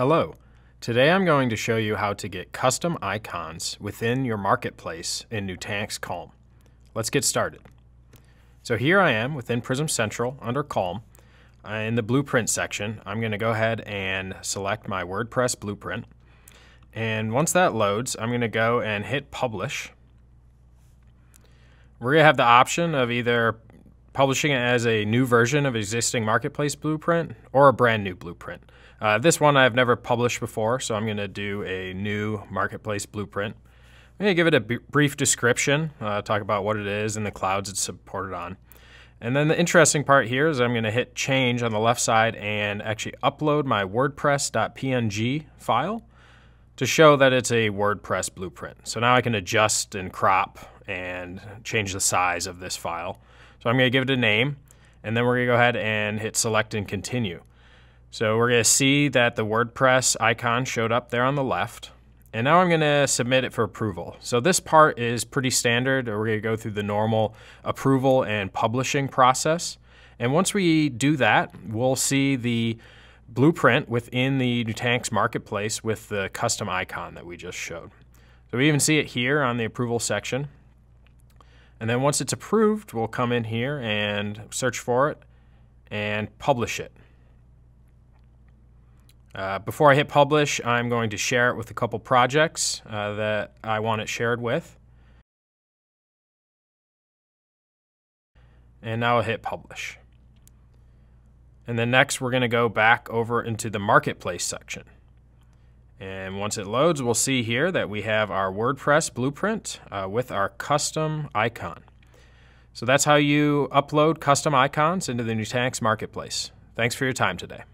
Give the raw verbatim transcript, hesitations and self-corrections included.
Hello. Today I'm going to show you how to get custom icons within your marketplace in Nutanix Calm. Let's get started. So here I am within Prism Central under Calm. In the Blueprint section, I'm going to go ahead and select my WordPress Blueprint. And once that loads, I'm going to go and hit Publish. We're going to have the option of either publishing it as a new version of existing Marketplace Blueprint or a brand new Blueprint. Uh, this one I've never published before, so I'm going to do a new Marketplace Blueprint. I'm going to give it a brief description, uh, talk about what it is and the clouds it's supported on. And then the interesting part here is I'm going to hit Change on the left side and actually upload my WordPress dot P N G file to show that it's a WordPress Blueprint. So now I can adjust and crop and change the size of this file. So I'm going to give it a name, and then we're going to go ahead and hit Select and Continue. So we're going to see that the WordPress icon showed up there on the left, and now I'm going to submit it for approval. So this part is pretty standard. We're going to go through the normal approval and publishing process, and once we do that, we'll see the blueprint within the Nutanix Marketplace with the custom icon that we just showed. So we even see it here on the approval section. And then once it's approved, we'll come in here and search for it and publish it. Uh, before I hit publish, I'm going to share it with a couple projects uh, that I want it shared with. And now I'll hit publish. And then next, we're going to go back over into the marketplace section. And once it loads, we'll see here that we have our WordPress blueprint uh, with our custom icon. So that's how you upload custom icons into the Nutanix Marketplace. Thanks for your time today.